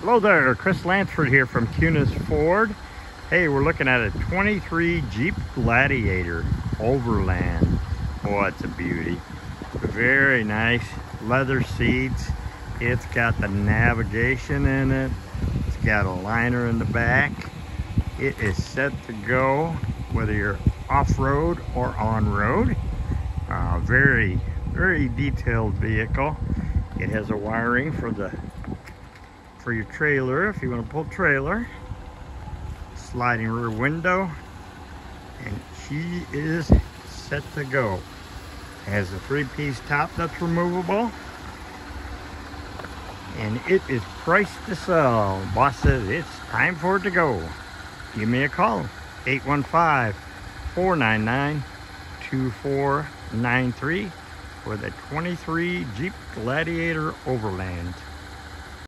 Hello there, Chris Lansford here from Kunes Ford. Hey, we're looking at a 23 Jeep Gladiator Overland. Oh, it's a beauty. Very nice, leather seats. It's got the navigation in it. It's got a liner in the back. It is set to go, whether you're off-road or on-road. Very, very detailed vehicle. It has a wiring for your trailer, if you want to pull trailer, sliding rear window, and she is set to go. It has a three-piece top that's removable, and it is priced to sell. Boss says it's time for it to go. Give me a call, 815-499-2493 for the 23 Jeep Gladiator Overland.